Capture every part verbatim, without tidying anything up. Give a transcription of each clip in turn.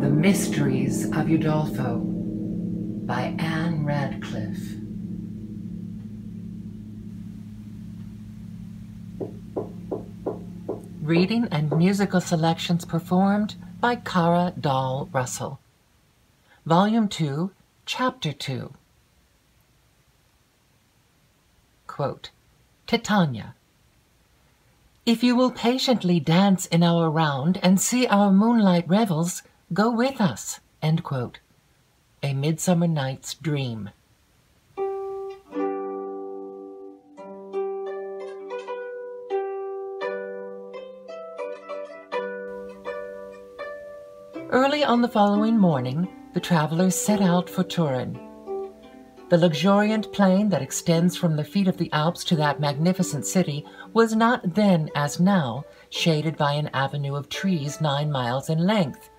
The Mysteries of Udolpho by Ann Radcliffe. Reading and musical selections performed by Kara Dahl Russell. Volume two, Chapter two. Quote, Titania. If you will patiently dance in our round and see our moonlight revels, go with us. End quote. A Midsummer Night's Dream. Early on the following morning, the travelers set out for Turin. The luxuriant plain that extends from the feet of the Alps to that magnificent city was not then, as now, shaded by an avenue of trees nine miles in length,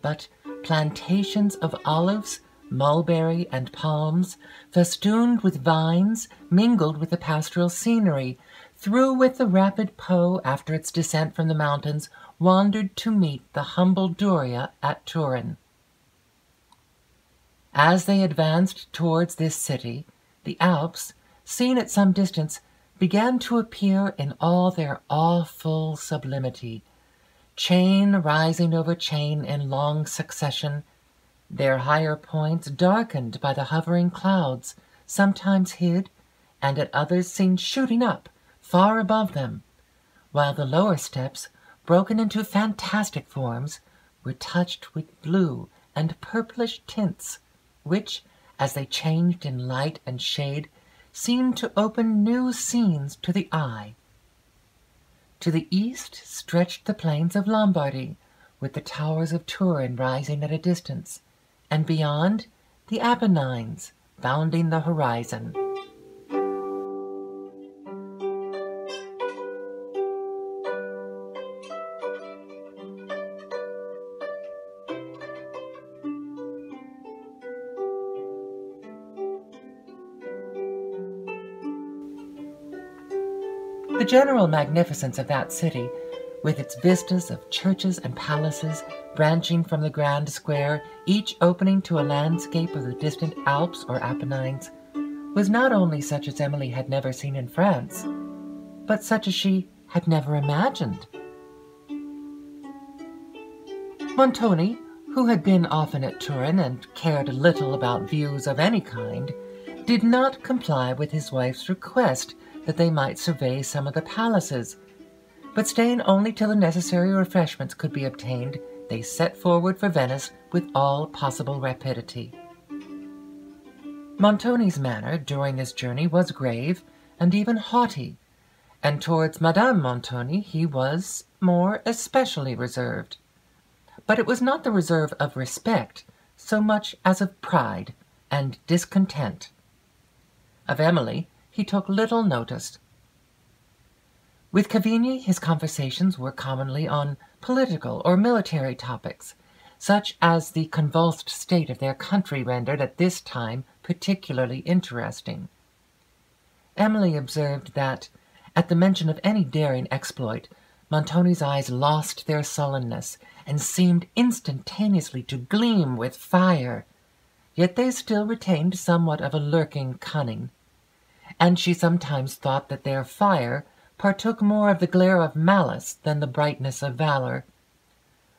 but plantations of olives, mulberry, and palms, festooned with vines, mingled with the pastoral scenery, through with the rapid Po after its descent from the mountains, wandered to meet the humble Duria at Turin. As they advanced towards this city, the Alps, seen at some distance, began to appear in all their awful sublimity, chain rising over chain in long succession, their higher points darkened by the hovering clouds, sometimes hid, and at others seen shooting up, far above them, while the lower steps, broken into fantastic forms, were touched with blue and purplish tints, which, as they changed in light and shade, seemed to open new scenes to the eye. To the east stretched the plains of Lombardy, with the towers of Turin rising at a distance, and beyond, the Apennines, bounding the horizon. The general magnificence of that city, with its vistas of churches and palaces branching from the grand square, each opening to a landscape of the distant Alps or Apennines, was not only such as Emily had never seen in France, but such as she had never imagined. Montoni, who had been often at Turin and cared little about views of any kind, did not comply with his wife's request that they might survey some of the palaces, but staying only till the necessary refreshments could be obtained, they set forward for Venice with all possible rapidity. Montoni's manner during this journey was grave and even haughty, and towards Madame Montoni he was more especially reserved. But it was not the reserve of respect so much as of pride and discontent. Of Emily he took little notice. With Cavigni his conversations were commonly on political or military topics, such as the convulsed state of their country rendered at this time particularly interesting. Emily observed that, at the mention of any daring exploit, Montoni's eyes lost their sullenness and seemed instantaneously to gleam with fire, yet they still retained somewhat of a lurking cunning, and she sometimes thought that their fire partook more of the glare of malice than the brightness of valor,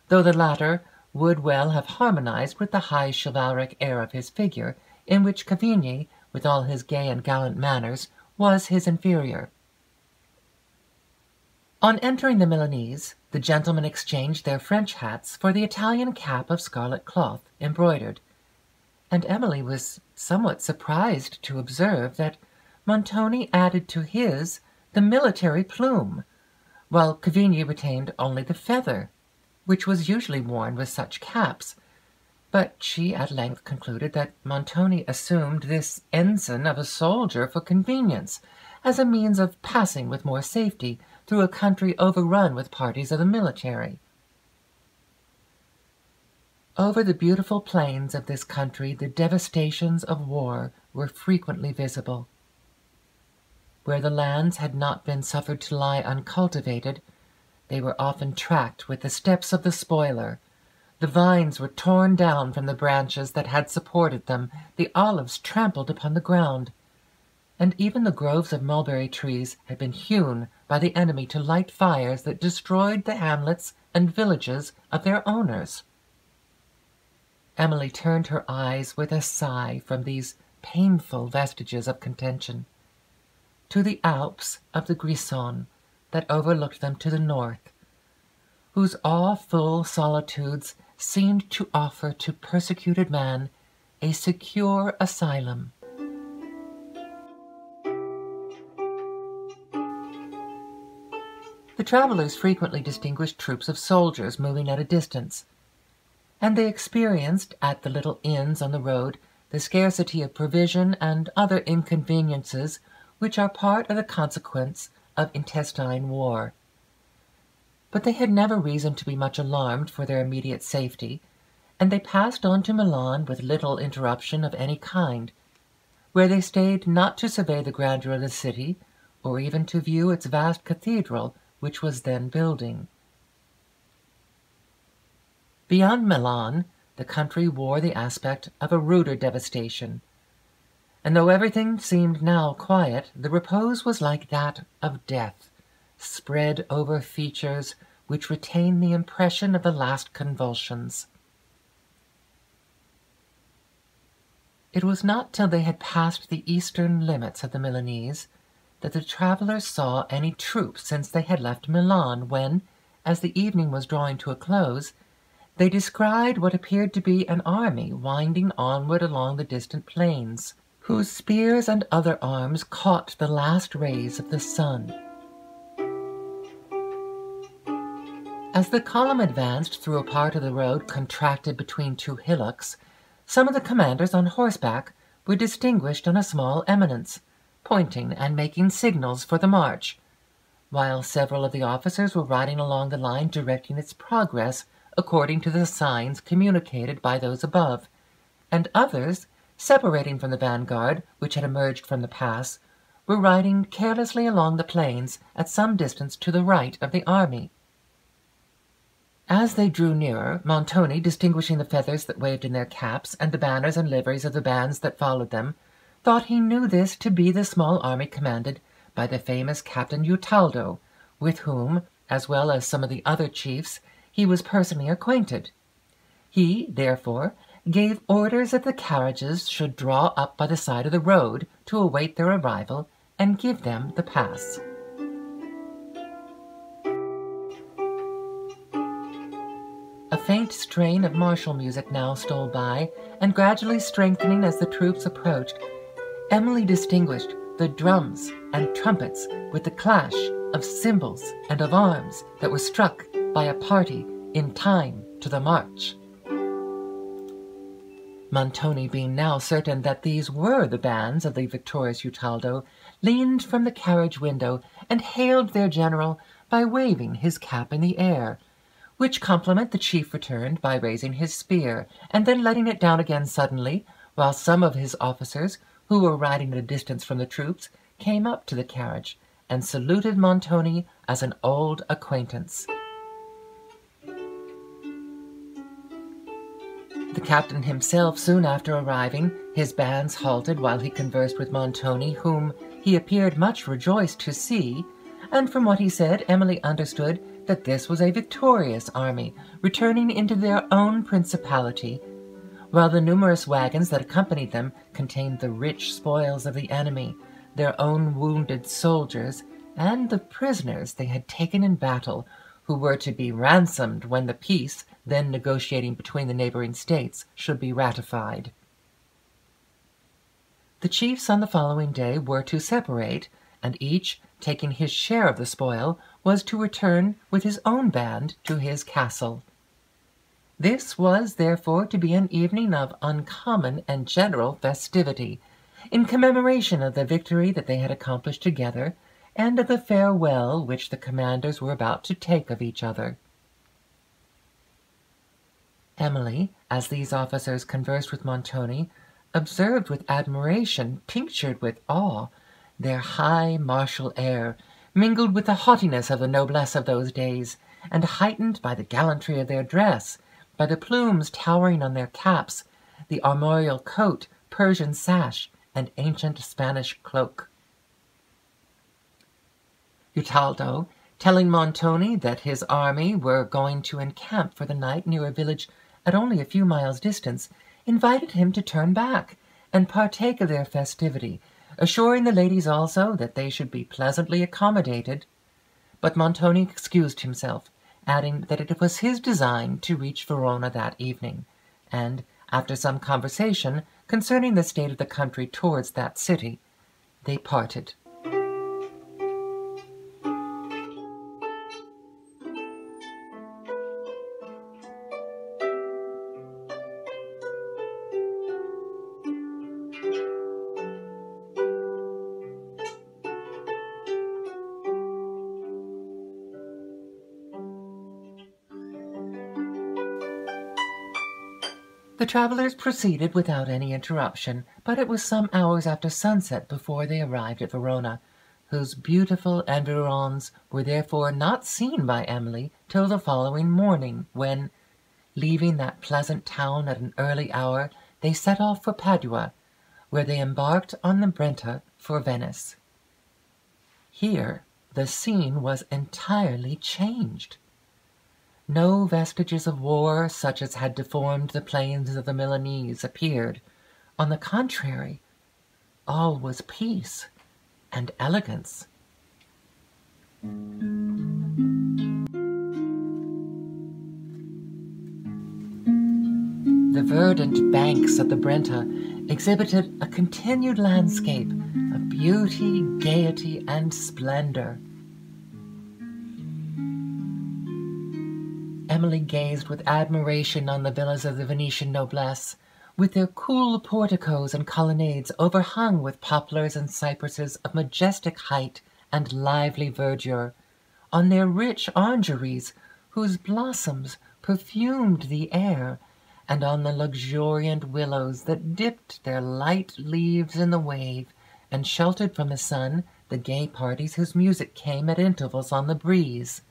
though the latter would well have harmonized with the high chivalric air of his figure, in which Cavigni, with all his gay and gallant manners, was his inferior. On entering the Milanese, the gentlemen exchanged their French hats for the Italian cap of scarlet cloth, embroidered, and Emily was somewhat surprised to observe that Montoni added to his the military plume, while Cavigni retained only the feather, which was usually worn with such caps, but she at length concluded that Montoni assumed this ensign of a soldier for convenience, as a means of passing with more safety through a country overrun with parties of the military. Over the beautiful plains of this country the devastations of war were frequently visible. Where the lands had not been suffered to lie uncultivated, they were often tracked with the steps of the spoiler, The vines were torn down from the branches that had supported them, the olives trampled upon the ground, and even the groves of mulberry trees had been hewn by the enemy to light fires that destroyed the hamlets and villages of their owners. Emily turned her eyes with a sigh from these painful vestiges of contention to the Alps of the Grison that overlooked them to the north, whose awe-full solitudes seemed to offer to persecuted man a secure asylum. The travelers frequently distinguished troops of soldiers moving at a distance, and they experienced, at the little inns on the road, the scarcity of provision and other inconveniences which are part of the consequence of intestine war. But they had never reason to be much alarmed for their immediate safety, and they passed on to Milan with little interruption of any kind, where they stayed not to survey the grandeur of the city, or even to view its vast cathedral, which was then building. Beyond Milan, the country wore the aspect of a ruder devastation, and though everything seemed now quiet, the repose was like that of death, spread over features which retain the impression of the last convulsions. It was not till they had passed the eastern limits of the Milanese that the travellers saw any troops since they had left Milan, when, as the evening was drawing to a close, they descried what appeared to be an army winding onward along the distant plains, whose spears and other arms caught the last rays of the sun. As the column advanced through a part of the road contracted between two hillocks, some of the commanders on horseback were distinguished on a small eminence, pointing and making signals for the march, while several of the officers were riding along the line directing its progress according to the signs communicated by those above, and others, separating from the vanguard, which had emerged from the pass, were riding carelessly along the plains at some distance to the right of the army. As they drew nearer, Montoni, distinguishing the feathers that waved in their caps and the banners and liveries of the bands that followed them, thought he knew this to be the small army commanded by the famous Captain Utaldo, with whom, as well as some of the other chiefs, he was personally acquainted. He, therefore, gave orders that the carriages should draw up by the side of the road to await their arrival and give them the pass. A faint strain of martial music now stole by, and gradually strengthening as the troops approached, Emily distinguished the drums and trumpets with the clash of cymbals and of arms that were struck by a party in time to the march. Montoni, being now certain that these were the bands of the victorious Utaldo, leaned from the carriage window and hailed their general by waving his cap in the air, which compliment the chief returned by raising his spear and then letting it down again suddenly, while some of his officers, who were riding at a distance from the troops, came up to the carriage and saluted Montoni as an old acquaintance. The captain himself soon after arriving, his bands halted while he conversed with Montoni, whom he appeared much rejoiced to see, and from what he said Emily understood that this was a victorious army, returning into their own principality, while the numerous wagons that accompanied them contained the rich spoils of the enemy, their own wounded soldiers, and the prisoners they had taken in battle, who were to be ransomed when the peace, then negotiating between the neighboring states, should be ratified. The chiefs on the following day were to separate, and each, taking his share of the spoil, was to return with his own band to his castle. This was, therefore, to be an evening of uncommon and general festivity, in commemoration of the victory that they had accomplished together, and of the farewell which the commanders were about to take of each other. Emily, as these officers conversed with Montoni, observed with admiration, tinctured with awe, their high martial air, mingled with the haughtiness of the noblesse of those days, and heightened by the gallantry of their dress, by the plumes towering on their caps, the armorial coat, Persian sash, and ancient Spanish cloak. Utaldo, telling Montoni that his army were going to encamp for the night near a village at only a few miles' distance, invited him to turn back and partake of their festivity, assuring the ladies also that they should be pleasantly accommodated. But Montoni excused himself, adding that it was his design to reach Verona that evening, and, after some conversation concerning the state of the country towards that city, they parted. The travellers proceeded without any interruption, but it was some hours after sunset before they arrived at Verona, whose beautiful environs were therefore not seen by Emily till the following morning, when, leaving that pleasant town at an early hour, they set off for Padua, where they embarked on the Brenta for Venice. Here the scene was entirely changed. No vestiges of war, such as had deformed the plains of the Milanese, appeared. On the contrary, all was peace and elegance. The verdant banks of the Brenta exhibited a continued landscape of beauty, gaiety, and splendor. Emily gazed with admiration on the villas of the Venetian noblesse, with their cool porticos and colonnades overhung with poplars and cypresses of majestic height and lively verdure, on their rich orangeries, whose blossoms perfumed the air, and on the luxuriant willows that dipped their light leaves in the wave, and sheltered from the sun the gay parties whose music came at intervals on the breeze.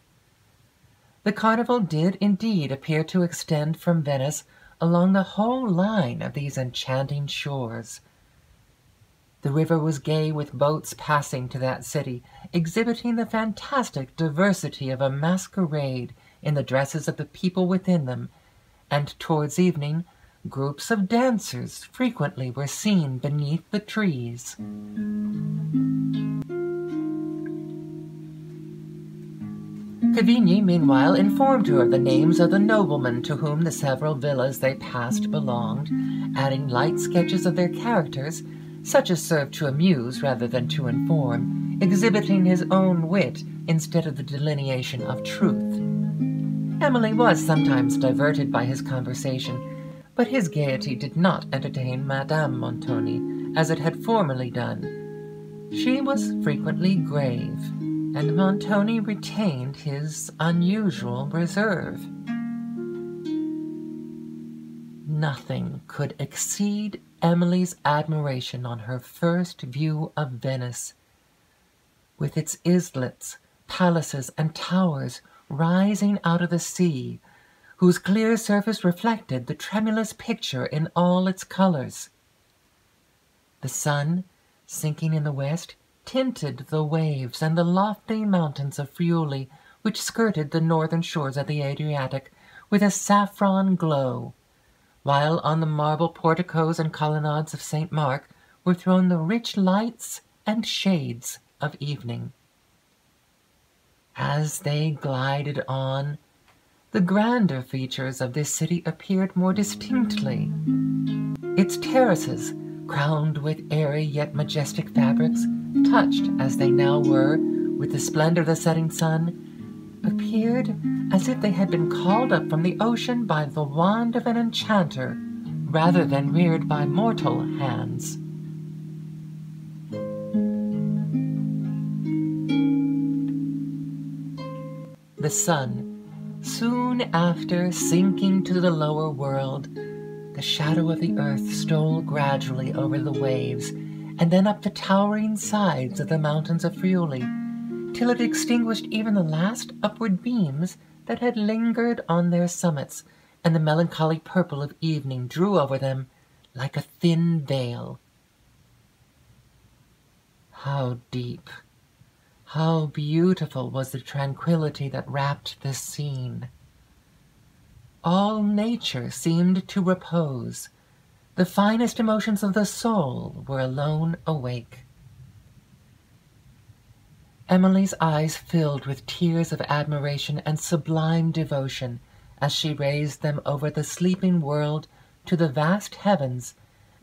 The carnival did indeed appear to extend from Venice along the whole line of these enchanting shores. The river was gay with boats passing to that city, exhibiting the fantastic diversity of a masquerade in the dresses of the people within them, and towards evening groups of dancers frequently were seen beneath the trees. Cavigni, meanwhile, informed her of the names of the noblemen to whom the several villas they passed belonged, adding light sketches of their characters, such as served to amuse rather than to inform, exhibiting his own wit instead of the delineation of truth. Emily was sometimes diverted by his conversation, but his gaiety did not entertain Madame Montoni, as it had formerly done. She was frequently grave, and Montoni retained his unusual reserve. Nothing could exceed Emily's admiration on her first view of Venice, with its islets, palaces, and towers rising out of the sea, whose clear surface reflected the tremulous picture in all its colors. The sun, sinking in the west, tinted the waves and the lofty mountains of Friuli, which skirted the northern shores of the Adriatic, with a saffron glow, while on the marble porticos and colonnades of Saint Mark were thrown the rich lights and shades of evening. As they glided on, the grander features of this city appeared more distinctly. Its terraces, crowned with airy yet majestic fabrics, touched as they now were with the splendor of the setting sun, appeared as if they had been called up from the ocean by the wand of an enchanter rather than reared by mortal hands. The sun, soon after sinking to the lower world, the shadow of the earth stole gradually over the waves, and then up the towering sides of the mountains of Friuli, till it extinguished even the last upward beams that had lingered on their summits, and the melancholy purple of evening drew over them like a thin veil. How deep, how beautiful was the tranquillity that wrapped this scene! All nature seemed to repose. The finest emotions of the soul were alone awake. Emily's eyes filled with tears of admiration and sublime devotion as she raised them over the sleeping world to the vast heavens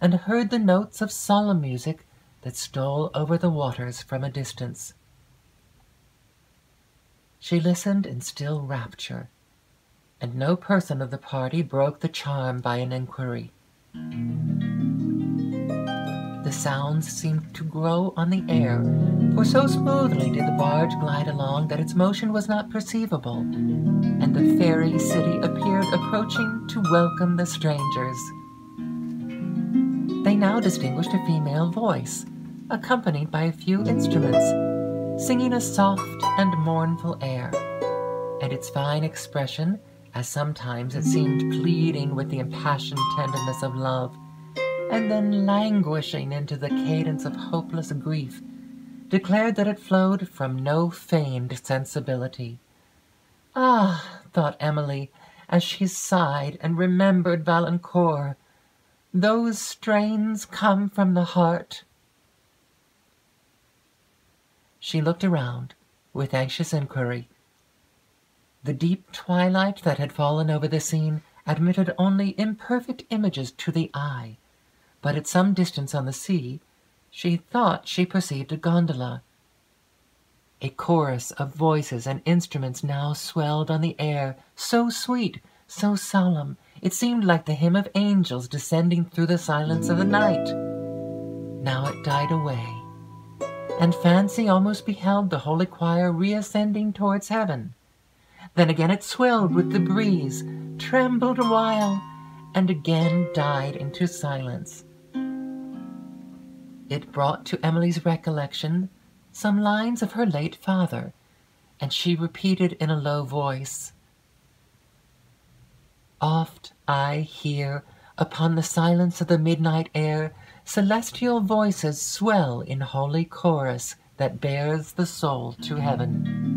and heard the notes of solemn music that stole over the waters from a distance. She listened in still rapture, and no person of the party broke the charm by an inquiry. The sounds seemed to grow on the air, for so smoothly did the barge glide along that its motion was not perceivable, and the fairy city appeared approaching to welcome the strangers. They now distinguished a female voice, accompanied by a few instruments, singing a soft and mournful air, and its fine expression, as sometimes it seemed pleading with the impassioned tenderness of love, and then languishing into the cadence of hopeless grief, declared that it flowed from no feigned sensibility. Ah, thought Emily, as she sighed and remembered Valancourt, those strains come from the heart. She looked around with anxious inquiry. The deep twilight that had fallen over the scene admitted only imperfect images to the eye, but at some distance on the sea she thought she perceived a gondola. A chorus of voices and instruments now swelled on the air, so sweet, so solemn, it seemed like the hymn of angels descending through the silence of the night. Now it died away, and fancy almost beheld the holy choir reascending towards heaven. Then again it swelled with the breeze, trembled a while, and again died into silence. It brought to Emily's recollection some lines of her late father, and she repeated in a low voice, "Oft I hear, upon the silence of the midnight air, celestial voices swell in holy chorus that bears the soul to heaven."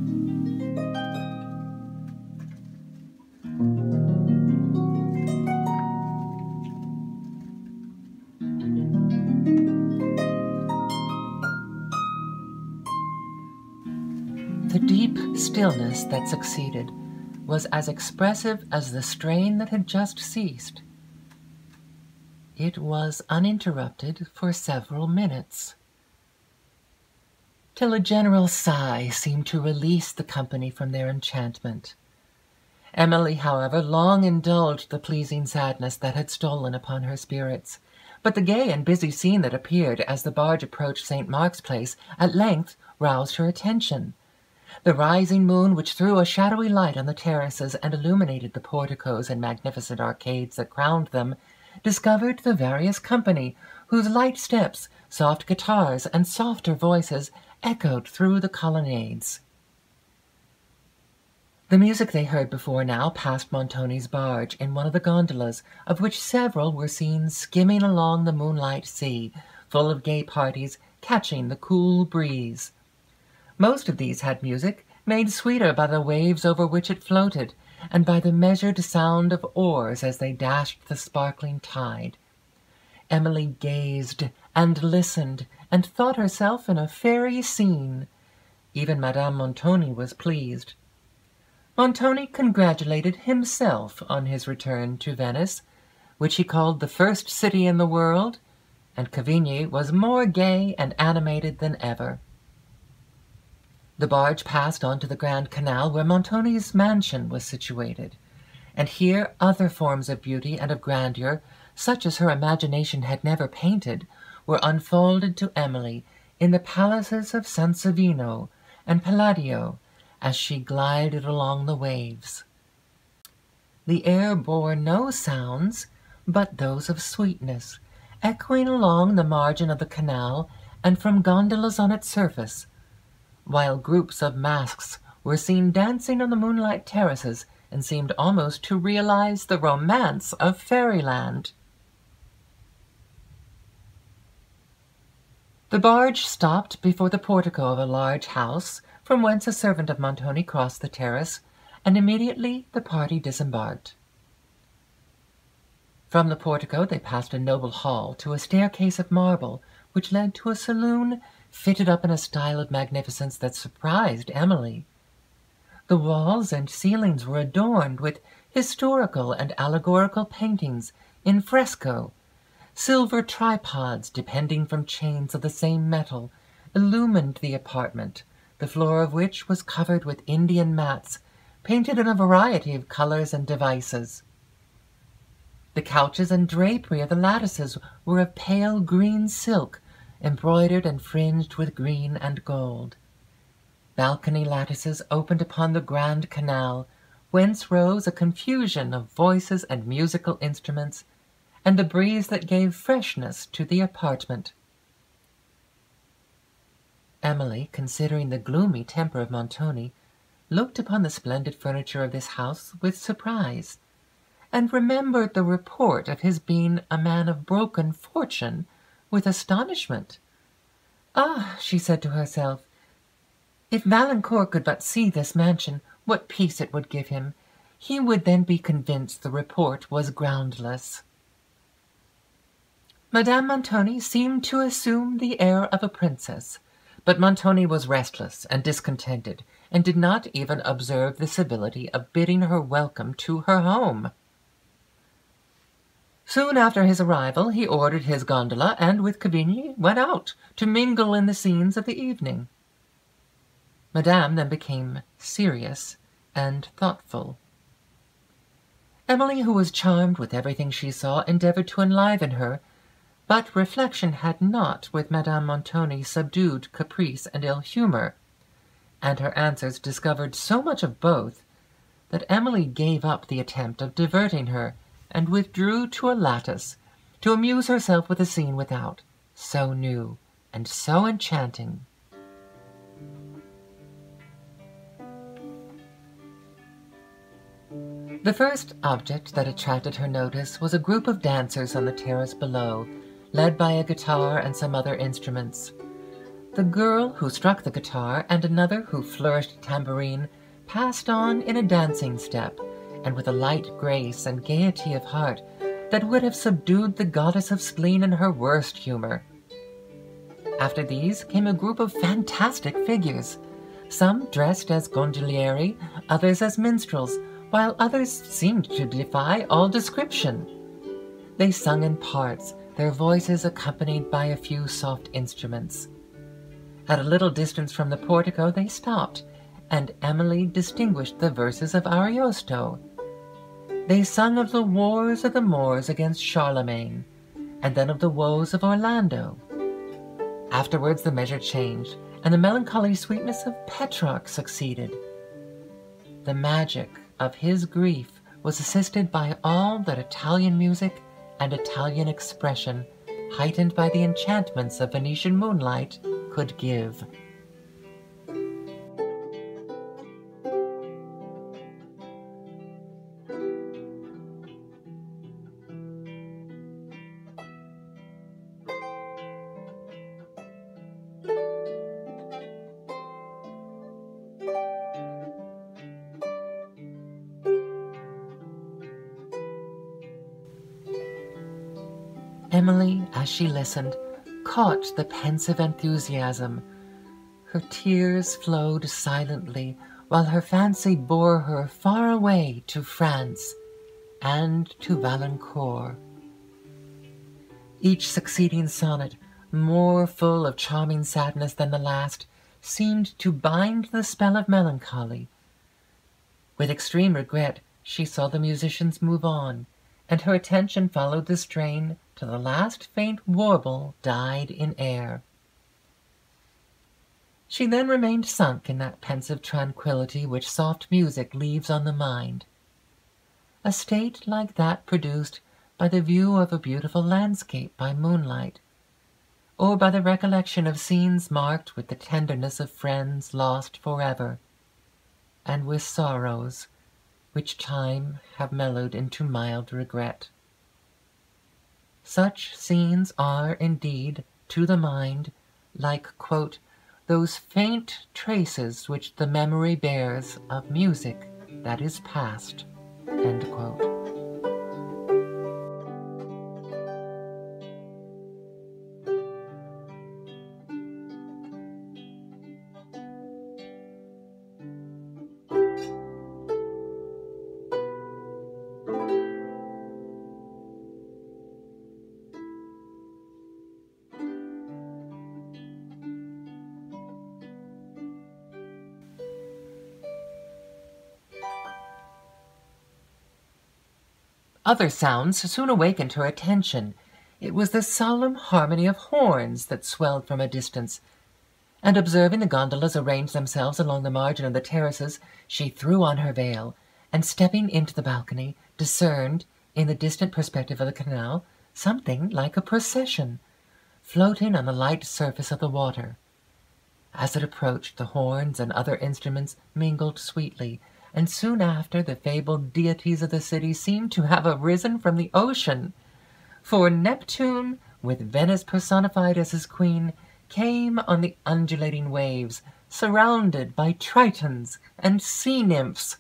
The deep stillness that succeeded was as expressive as the strain that had just ceased. It was uninterrupted for several minutes, till a general sigh seemed to release the company from their enchantment. Emily, however, long indulged the pleasing sadness that had stolen upon her spirits, but the gay and busy scene that appeared as the barge approached Saint Mark's Place at length roused her attention. The rising moon, which threw a shadowy light on the terraces and illuminated the porticos and magnificent arcades that crowned them, discovered the various company, whose light steps, soft guitars, and softer voices echoed through the colonnades. The music they heard before now passed Montoni's barge in one of the gondolas, of which several were seen skimming along the moonlight sea, full of gay parties, catching the cool breeze. Most of these had music, made sweeter by the waves over which it floated, and by the measured sound of oars as they dashed the sparkling tide. Emily gazed, and listened, and thought herself in a fairy scene. Even Madame Montoni was pleased. Montoni congratulated himself on his return to Venice, which he called the first city in the world, and Cavigni was more gay and animated than ever. The barge passed on to the Grand Canal, where Montoni's mansion was situated, and here other forms of beauty and of grandeur, such as her imagination had never painted, were unfolded to Emily in the palaces of Sansovino and Palladio, as she glided along the waves. The air bore no sounds but those of sweetness, echoing along the margin of the canal and from gondolas on its surface, while groups of masks were seen dancing on the moonlight terraces and seemed almost to realize the romance of fairyland. The barge stopped before the portico of a large house, from whence a servant of Montoni crossed the terrace, and immediately the party disembarked. From the portico they passed a noble hall to a staircase of marble, which led to a saloon fitted up in a style of magnificence that surprised Emily. The walls and ceilings were adorned with historical and allegorical paintings in fresco, silver tripods depending from chains of the same metal illumined the apartment, the floor of which was covered with Indian mats, painted in a variety of colors and devices. The couches and drapery of the lattices were of pale green silk, embroidered and fringed with green and gold. Balcony lattices opened upon the Grand Canal, whence rose a confusion of voices and musical instruments, and the breeze that gave freshness to the apartment. Emily, considering the gloomy temper of Montoni, looked upon the splendid furniture of this house with surprise, and remembered the report of his being a man of broken fortune with astonishment. Ah, she said to herself, if Valancourt could but see this mansion, what peace it would give him! He would then be convinced the report was groundless. Madame Montoni seemed to assume the air of a princess, but Montoni was restless and discontented, and did not even observe the civility of bidding her welcome to her home. Soon after his arrival he ordered his gondola, and with Cavigni went out to mingle in the scenes of the evening. Madame then became serious and thoughtful. Emily, who was charmed with everything she saw, endeavoured to enliven her, but reflection had not, with Madame Montoni, subdued caprice and ill-humour, and her answers discovered so much of both that Emily gave up the attempt of diverting her, and withdrew to a lattice, to amuse herself with a scene without, so new and so enchanting. The first object that attracted her notice was a group of dancers on the terrace below, led by a guitar and some other instruments. The girl who struck the guitar and another who flourished a tambourine passed on in a dancing step, and with a light grace and gaiety of heart that would have subdued the goddess of spleen in her worst humour. After these came a group of fantastic figures, some dressed as gondolieri, others as minstrels, while others seemed to defy all description. They sung in parts, their voices accompanied by a few soft instruments. At a little distance from the portico they stopped, and Emily distinguished the verses of Ariosto. They sung of the wars of the Moors against Charlemagne, and then of the woes of Orlando. Afterwards the measure changed, and the melancholy sweetness of Petrarch succeeded. The magic of his grief was assisted by all that Italian music and Italian expression, heightened by the enchantments of Venetian moonlight, could give. Emily, as she listened, caught the pensive enthusiasm. Her tears flowed silently, while her fancy bore her far away to France and to Valancourt. Each succeeding sonnet, more full of charming sadness than the last, seemed to bind the spell of melancholy. With extreme regret, she saw the musicians move on, and her attention followed the strain till the last faint warble died in air. She then remained sunk in that pensive tranquillity which soft music leaves on the mind, a state like that produced by the view of a beautiful landscape by moonlight, or by the recollection of scenes marked with the tenderness of friends lost forever, and with sorrows which time have mellowed into mild regret. Such scenes are, indeed, to the mind, like, quote, those faint traces which the memory bears of music that is past, end quote. Other sounds soon awakened her attention. It was the solemn harmony of horns that swelled from a distance, and observing the gondolas arrange themselves along the margin of the terraces, she threw on her veil, and stepping into the balcony, discerned, in the distant perspective of the canal, something like a procession, floating on the light surface of the water. As it approached, the horns and other instruments mingled sweetly, and soon after the fabled deities of the city seemed to have arisen from the ocean, for Neptune, with Venice personified as his queen, came on the undulating waves, surrounded by tritons and sea-nymphs.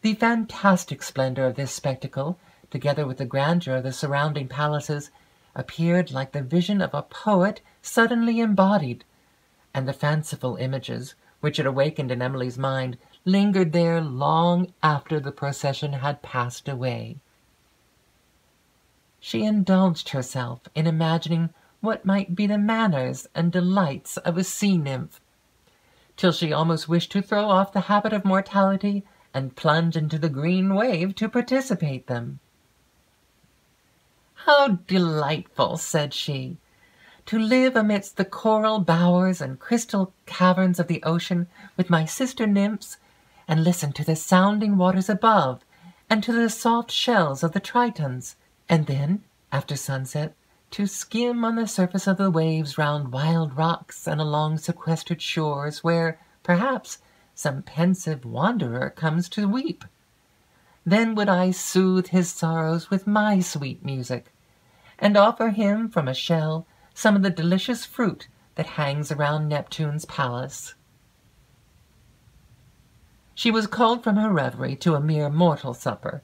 The fantastic splendor of this spectacle, together with the grandeur of the surrounding palaces, appeared like the vision of a poet suddenly embodied, and the fanciful images, which it awakened in Emily's mind, lingered there long after the procession had passed away. She indulged herself in imagining what might be the manners and delights of a sea-nymph, till she almost wished to throw off the habit of mortality and plunge into the green wave to participate them. "How delightful," said she, "to live amidst the coral bowers and crystal caverns of the ocean with my sister nymphs, and listen to the sounding waters above, and to the soft shells of the tritons, and then, after sunset, to skim on the surface of the waves round wild rocks and along sequestered shores, where, perhaps, some pensive wanderer comes to weep. Then would I soothe his sorrows with my sweet music, and offer him from a shell some of the delicious fruit that hangs around Neptune's palace." She was called from her reverie to a mere mortal supper,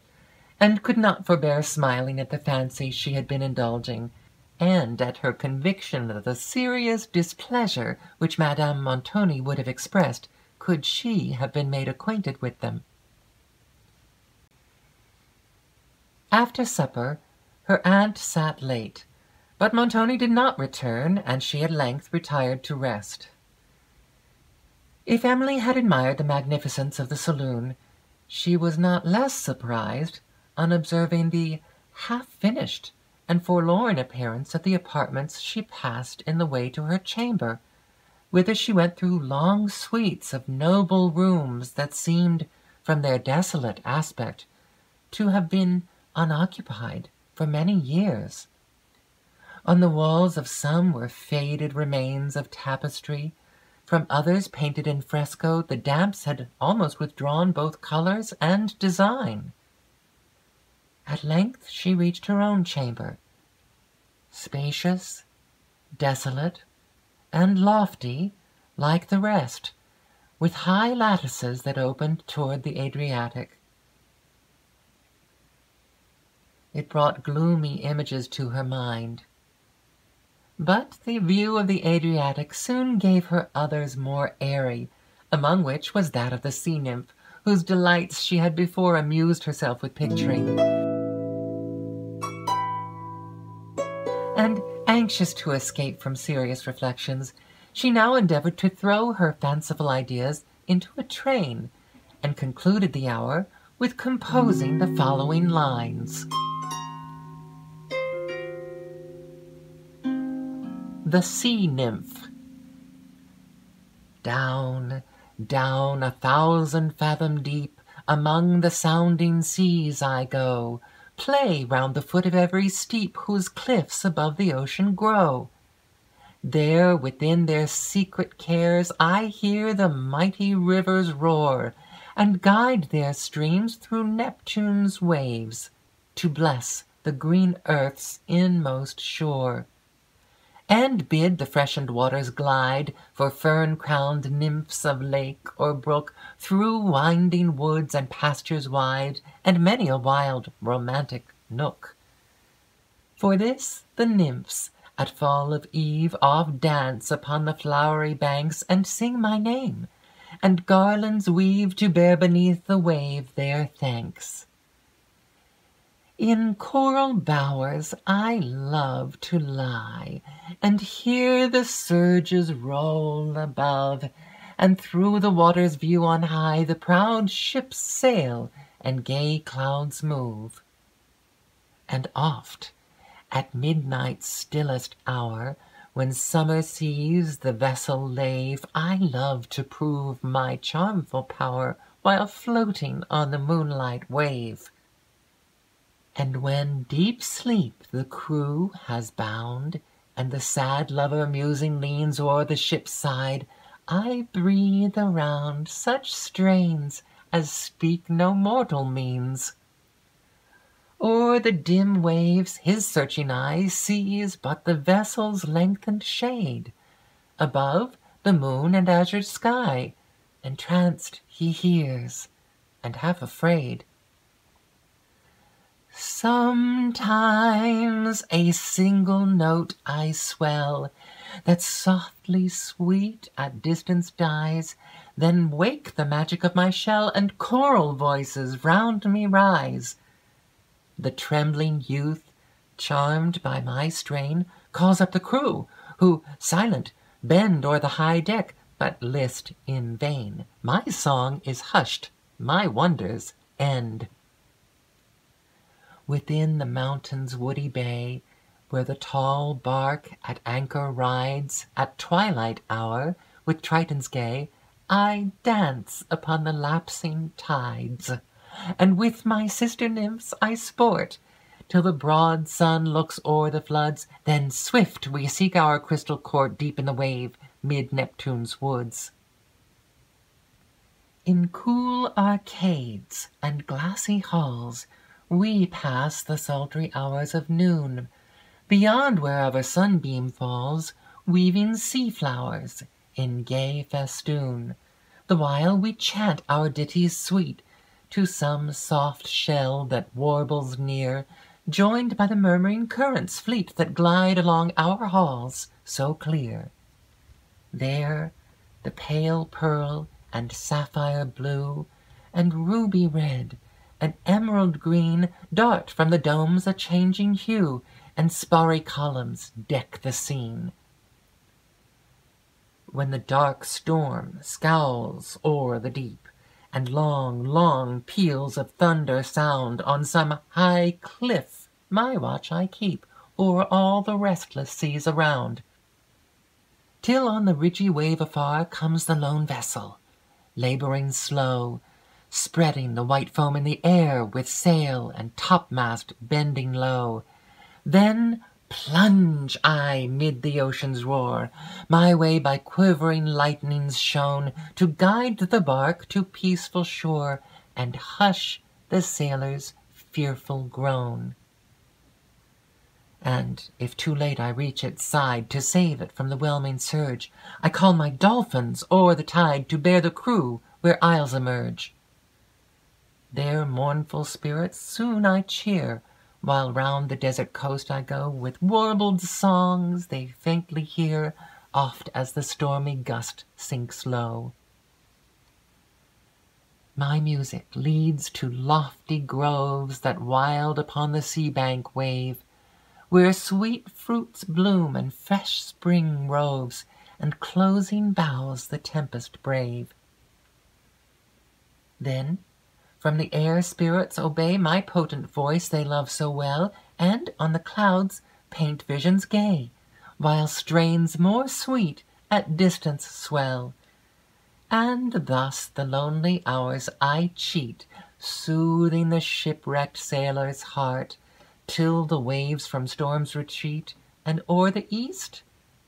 and could not forbear smiling at the fancies she had been indulging, and at her conviction of the serious displeasure which Madame Montoni would have expressed could she have been made acquainted with them. After supper, her aunt sat late, but Montoni did not return, and she at length retired to rest. If Emily had admired the magnificence of the saloon, she was not less surprised on observing the half-finished and forlorn appearance of the apartments she passed in the way to her chamber, whither she went through long suites of noble rooms that seemed, from their desolate aspect, to have been unoccupied for many years. On the walls of some were faded remains of tapestry, from others painted in fresco, the damps had almost withdrawn both colors and design. At length she reached her own chamber, spacious, desolate, and lofty, like the rest, with high lattices that opened toward the Adriatic. It brought gloomy images to her mind, but the view of the Adriatic soon gave her others more airy, among which was that of the sea-nymph, whose delights she had before amused herself with picturing. And, anxious to escape from serious reflections, she now endeavored to throw her fanciful ideas into a train, and concluded the hour with composing the following lines. The sea-nymph. Down, down a thousand fathom deep, among the sounding seas I go, play round the foot of every steep whose cliffs above the ocean grow. There, within their secret cares, I hear the mighty rivers roar, and guide their streams through Neptune's waves to bless the green earth's inmost shore, and bid the freshened waters glide for fern-crowned nymphs of lake or brook through winding woods and pastures wide and many a wild romantic nook. For this the nymphs at fall of eve oft dance upon the flowery banks and sing my name, and garlands weave to bear beneath the wave their thanks. In coral bowers I love to lie, and hear the surges roll above, and through the waters view on high the proud ships sail and gay clouds move. And oft at midnight's stillest hour, when summer seas the vessel lave, I love to prove my charmful power while floating on the moonlight wave. And when deep sleep the crew has bound, and the sad lover musing leans o'er the ship's side, I breathe around such strains as speak no mortal means. O'er the dim waves his searching eye sees but the vessel's lengthened shade, above the moon and azure sky, entranced he hears, and half afraid. Sometimes a single note I swell, that softly sweet at distance dies, then wake the magic of my shell, and choral voices round me rise. The trembling youth, charmed by my strain, calls up the crew, who, silent, bend o'er the high deck, but list in vain. My song is hushed, my wonders end. Within the mountain's woody bay, where the tall bark at anchor rides, at twilight hour, with Tritons gay, I dance upon the lapsing tides. And with my sister nymphs I sport, till the broad sun looks o'er the floods, then swift we seek our crystal court deep in the wave, mid Neptune's woods. In cool arcades and glassy halls we pass the sultry hours of noon, beyond wherever sunbeam falls, weaving sea-flowers in gay festoon, the while we chant our ditties sweet, to some soft shell that warbles near, joined by the murmuring currents fleet that glide along our halls so clear. There the pale pearl and sapphire blue, and ruby red, and emerald green dart from the domes a changing hue, and sparry columns deck the scene. When the dark storm scowls o'er the deep, and long, long peals of thunder sound on some high cliff, my watch I keep o'er all the restless seas around, till on the ridgy wave afar comes the lone vessel, labouring slow, spreading the white foam in the air, with sail and topmast bending low. Then plunge I mid the ocean's roar, my way by quivering lightnings shown, to guide the bark to peaceful shore, and hush the sailor's fearful groan. And if too late I reach its side, to save it from the whelming surge, I call my dolphins o'er the tide, to bear the crew where isles emerge. Their mournful spirits soon I cheer, while round the desert coast I go, with warbled songs they faintly hear, oft as the stormy gust sinks low. My music leads to lofty groves that wild upon the sea-bank wave, where sweet fruits bloom and fresh spring roves, and closing boughs the tempest brave. Then from the air spirits obey my potent voice they love so well, and on the clouds paint visions gay, while strains more sweet at distance swell. And thus the lonely hours I cheat, soothing the shipwrecked sailor's heart, till the waves from storms retreat, and o'er the east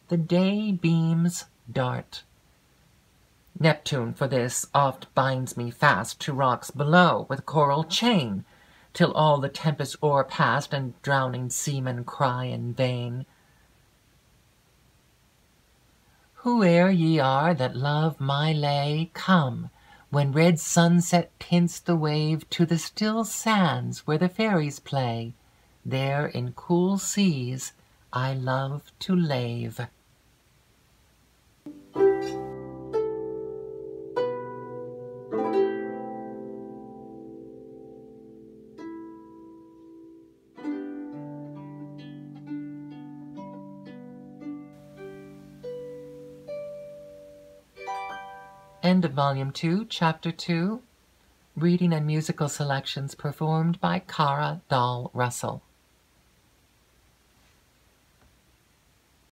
the day beams dart. Neptune for this oft binds me fast to rocks below with coral chain, till all the tempest o'erpast and drowning seamen cry in vain. Whoe'er ye are that love my lay, come, when red sunset tints the wave, to the still sands where the fairies play. There in cool seas I love to lave. End of Volume two, Chapter two, Reading and Musical Selections performed by Kara Dahl Russell.